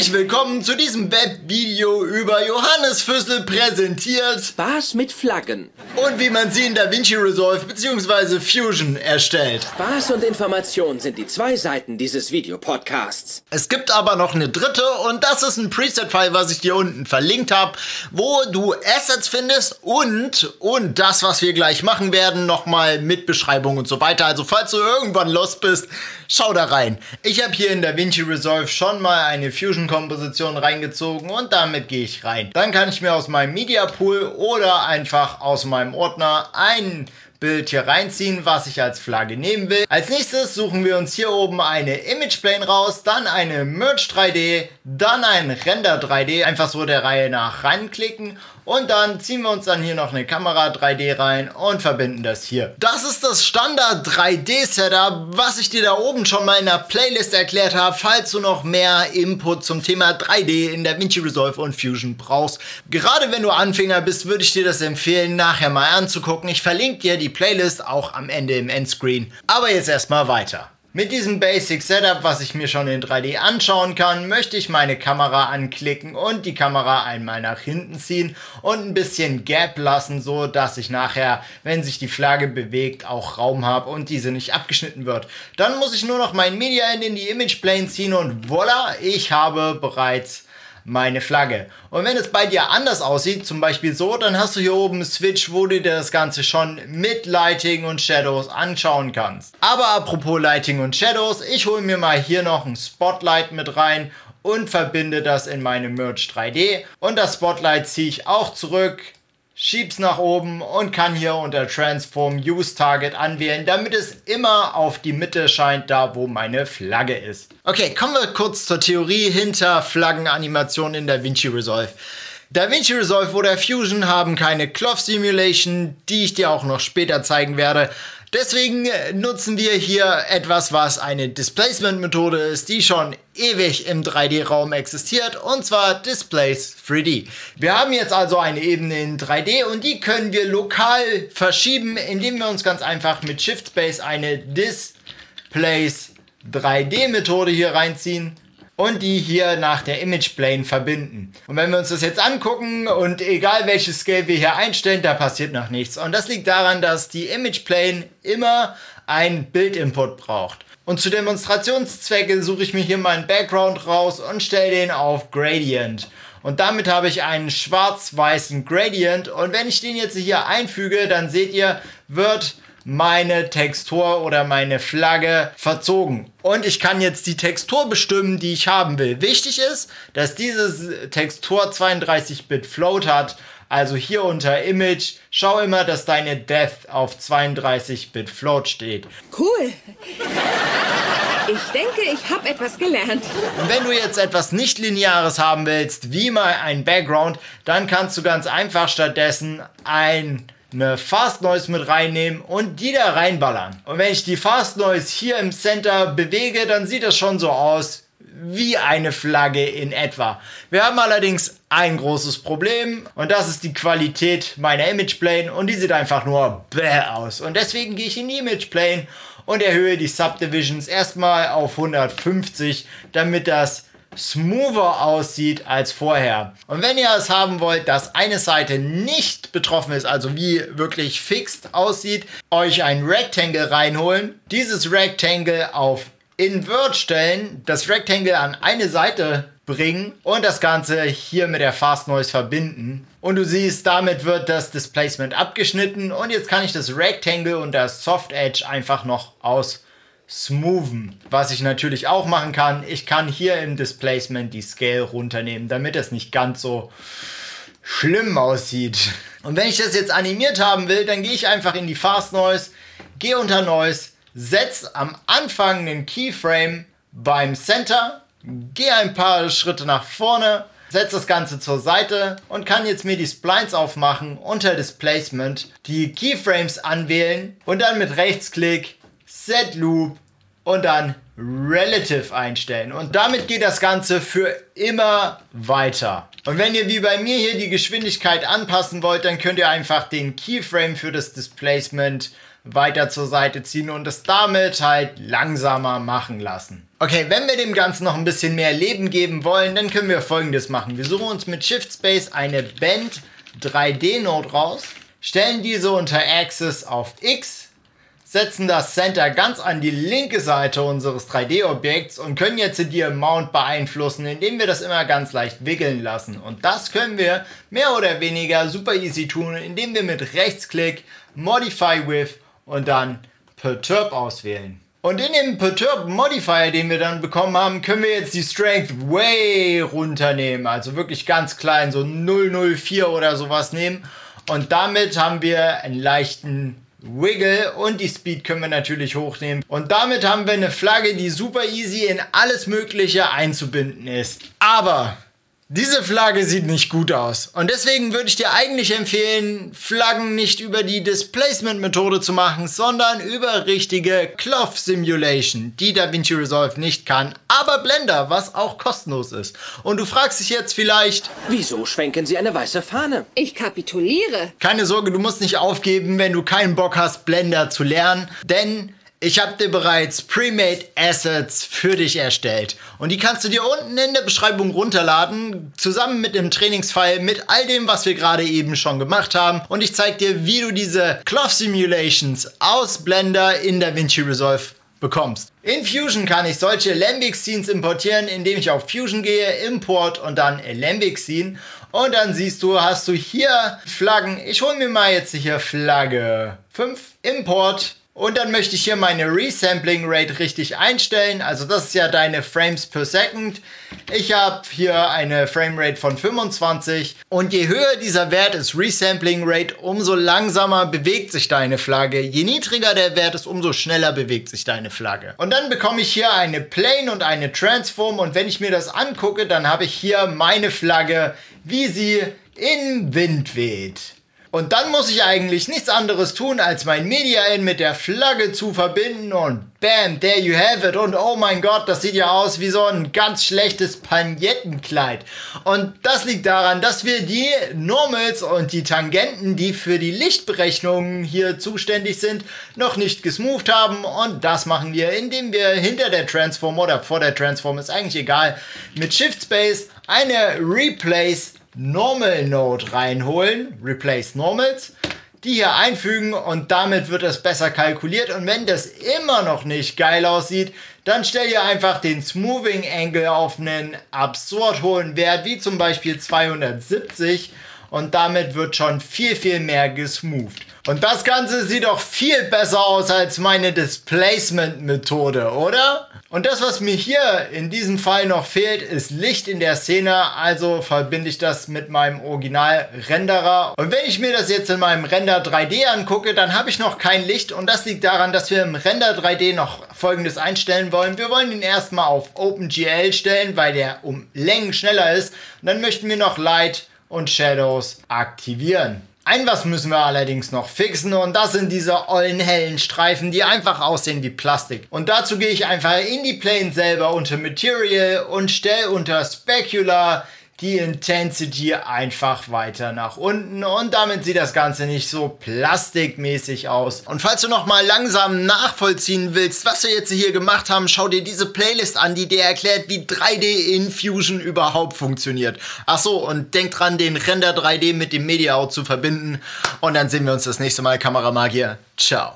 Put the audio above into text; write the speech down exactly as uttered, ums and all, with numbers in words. Herzlich willkommen zu diesem Webvideo über Johannes Füssel präsentiert Spaß mit Flaggen und wie man sie in DaVinci Resolve bzw. Fusion erstellt. Spaß und Information sind die zwei Seiten dieses Videopodcasts. Es gibt aber noch eine dritte und das ist ein Preset-File, was ich dir unten verlinkt habe, wo du Assets findest und, und das, was wir gleich machen werden, nochmal mit Beschreibung und so weiter. Also falls du irgendwann lost bist, schau da rein. Ich habe hier in DaVinci Resolve schon mal eine Fusion-Komposition reingezogen und damit gehe ich rein. Dann kann ich mir aus meinem Media Pool oder einfach aus meinem Ordner ein Bild hier reinziehen, was ich als Flagge nehmen will. Als nächstes suchen wir uns hier oben eine Image Plane raus, dann eine Merge drei D, dann ein Render drei D, einfach so der Reihe nach ranklicken und dann ziehen wir uns dann hier noch eine Kamera drei D rein und verbinden das hier. Das ist das Standard drei D Setup, was ich dir da oben schon mal in der Playlist erklärt habe, falls du noch mehr Input zum Thema drei D in DaVinci Resolve und Fusion brauchst. Gerade wenn du Anfänger bist, würde ich dir das empfehlen, nachher mal anzugucken. Ich verlinke dir die Playlist auch am Ende im Endscreen. Aber jetzt erstmal weiter. Mit diesem Basic Setup, was ich mir schon in drei D anschauen kann, möchte ich meine Kamera anklicken und die Kamera einmal nach hinten ziehen und ein bisschen Gap lassen, so dass ich nachher, wenn sich die Flagge bewegt, auch Raum habe und diese nicht abgeschnitten wird. Dann muss ich nur noch mein Media End in die Image Plane ziehen und voila, ich habe bereits meine Flagge. Und wenn es bei dir anders aussieht, zum Beispiel so, dann hast du hier oben einen Switch, wo du dir das Ganze schon mit Lighting und Shadows anschauen kannst. Aber apropos Lighting und Shadows, ich hole mir mal hier noch ein Spotlight mit rein und verbinde das in meine Merge drei D. Und das Spotlight ziehe ich auch zurück, schieb's nach oben und kann hier unter Transform Use Target anwählen, damit es immer auf die Mitte scheint, da wo meine Flagge ist. Okay, kommen wir kurz zur Theorie hinter Flaggenanimationen in DaVinci Resolve. DaVinci Resolve oder Fusion haben keine Cloth Simulation, die ich dir auch noch später zeigen werde. Deswegen nutzen wir hier etwas, was eine Displacement-Methode ist, die schon ewig im drei D-Raum existiert, und zwar Displace drei D. Wir haben jetzt also eine Ebene in drei D und die können wir lokal verschieben, indem wir uns ganz einfach mit Shift-Space eine Displace drei D-Methode hier reinziehen und die hier nach der Image Plane verbinden. Und wenn wir uns das jetzt angucken und egal welches Scale wir hier einstellen, da passiert noch nichts. Und das liegt daran, dass die Image Plane immer ein Bildinput braucht. Und zu Demonstrationszwecken suche ich mir hier meinen Background raus und stelle den auf Gradient. Und damit habe ich einen schwarz-weißen Gradient. Und wenn ich den jetzt hier einfüge, dann seht ihr, wird meine Textur oder meine Flagge verzogen. Und ich kann jetzt die Textur bestimmen, die ich haben will. Wichtig ist, dass diese Textur zweiunddreißig Bit Float hat. Also hier unter Image, schau immer, dass deine Depth auf zweiunddreißig Bit Float steht. Cool! Ich denke, ich habe etwas gelernt. Und wenn du jetzt etwas Nicht-Lineares haben willst, wie mal ein Background, dann kannst du ganz einfach stattdessen ein eine Fast Noise mit reinnehmen und die da reinballern. Und wenn ich die Fast Noise hier im Center bewege, dann sieht das schon so aus wie eine Flagge in etwa. Wir haben allerdings ein großes Problem und das ist die Qualität meiner Image Plane und die sieht einfach nur bäh aus. Und deswegen gehe ich in die Image Plane und erhöhe die Subdivisions erstmal auf hundertfünfzig, damit das smoother aussieht als vorher. Und wenn ihr es haben wollt, dass eine Seite nicht betroffen ist, also wie wirklich fixed aussieht, euch ein Rectangle reinholen, dieses Rectangle auf Invert stellen, das Rectangle an eine Seite bringen und das Ganze hier mit der Fast Noise verbinden. Und du siehst, damit wird das Displacement abgeschnitten und jetzt kann ich das Rectangle und das Soft Edge einfach noch aus smoothen. Was ich natürlich auch machen kann, ich kann hier im Displacement die Scale runternehmen, damit es nicht ganz so schlimm aussieht. Und wenn ich das jetzt animiert haben will, dann gehe ich einfach in die Fast Noise, gehe unter Noise, setze am Anfang einen Keyframe beim Center, gehe ein paar Schritte nach vorne, setze das Ganze zur Seite und kann jetzt mir die Splines aufmachen, unter Displacement die Keyframes anwählen und dann mit Rechtsklick Set Loop und dann Relative einstellen. Und damit geht das Ganze für immer weiter. Und wenn ihr wie bei mir hier die Geschwindigkeit anpassen wollt, dann könnt ihr einfach den Keyframe für das Displacement weiter zur Seite ziehen und es damit halt langsamer machen lassen. Okay, wenn wir dem Ganzen noch ein bisschen mehr Leben geben wollen, dann können wir Folgendes machen. Wir suchen uns mit Shift Space eine Bend drei D Node raus, stellen diese unter Axis auf X, setzen das Center ganz an die linke Seite unseres drei D-Objekts und können jetzt die Amount beeinflussen, indem wir das immer ganz leicht wickeln lassen. Und das können wir mehr oder weniger super easy tun, indem wir mit Rechtsklick Modify With und dann Perturb auswählen. Und in dem Perturb Modifier, den wir dann bekommen haben, können wir jetzt die Strength way runternehmen, also wirklich ganz klein, so null Komma null vier oder sowas nehmen. Und damit haben wir einen leichten Wiggle und die Speed können wir natürlich hochnehmen. Und damit haben wir eine Flagge, die super easy in alles Mögliche einzubinden ist. Aber diese Flagge sieht nicht gut aus. Und deswegen würde ich dir eigentlich empfehlen, Flaggen nicht über die Displacement-Methode zu machen, sondern über richtige Cloth Simulation, die DaVinci Resolve nicht kann, aber Blender, was auch kostenlos ist. Und du fragst dich jetzt vielleicht, wieso schwenken sie eine weiße Fahne? Ich kapituliere. Keine Sorge, du musst nicht aufgeben, wenn du keinen Bock hast, Blender zu lernen, denn ich habe dir bereits Pre-Made Assets für dich erstellt und die kannst du dir unten in der Beschreibung runterladen, zusammen mit dem Trainingsfile, mit all dem, was wir gerade eben schon gemacht haben, und ich zeige dir, wie du diese Cloth Simulations aus Blender in DaVinci Resolve bekommst. In Fusion kann ich solche Alembic Scenes importieren, indem ich auf Fusion gehe, Import und dann Alembic Scene, und dann siehst du, hast du hier Flaggen. Ich hole mir mal jetzt hier Flagge fünf, Import. Und dann möchte ich hier meine Resampling Rate richtig einstellen. Also das ist ja deine Frames per Second. Ich habe hier eine Framerate von fünfundzwanzig. Und je höher dieser Wert ist, Resampling Rate, umso langsamer bewegt sich deine Flagge. Je niedriger der Wert ist, umso schneller bewegt sich deine Flagge. Und dann bekomme ich hier eine Plane und eine Transform. Und wenn ich mir das angucke, dann habe ich hier meine Flagge, wie sie im Wind weht. Und dann muss ich eigentlich nichts anderes tun, als mein Media-In mit der Flagge zu verbinden und bam, there you have it. Und oh mein Gott, das sieht ja aus wie so ein ganz schlechtes Pagnettenkleid. Und das liegt daran, dass wir die Normals und die Tangenten, die für die Lichtberechnungen hier zuständig sind, noch nicht gesmoothed haben. Und das machen wir, indem wir hinter der Transform oder vor der Transform, ist eigentlich egal, mit Shift Space eine Replace Normal Node reinholen, Replace Normals, die hier einfügen, und damit wird das besser kalkuliert. Und wenn das immer noch nicht geil aussieht, dann stell dir einfach den Smoothing Angle auf einen absurd hohen Wert, wie zum Beispiel zweihundertsiebzig, und damit wird schon viel, viel mehr gesmoothed. Und das Ganze sieht auch viel besser aus als meine Displacement-Methode, oder? Und das, was mir hier in diesem Fall noch fehlt, ist Licht in der Szene, also verbinde ich das mit meinem Original-Renderer. Und wenn ich mir das jetzt in meinem Render drei D angucke, dann habe ich noch kein Licht, und das liegt daran, dass wir im Render drei D noch Folgendes einstellen wollen. Wir wollen ihn erstmal auf OpenGL stellen, weil der um Längen schneller ist, und dann möchten wir noch Light und Shadows aktivieren. Ein was müssen wir allerdings noch fixen, und das sind diese ollen hellen Streifen, die einfach aussehen wie Plastik. Und dazu gehe ich einfach in die Plane selber unter Material und stelle unter Specular die Intensity einfach weiter nach unten, und damit sieht das Ganze nicht so plastikmäßig aus. Und falls du nochmal langsam nachvollziehen willst, was wir jetzt hier gemacht haben, schau dir diese Playlist an, die dir erklärt, wie drei D in Fusion überhaupt funktioniert. Achso, und denk dran, den Render drei D mit dem Media Out zu verbinden, und dann sehen wir uns das nächste Mal, Kameramagier. Ciao.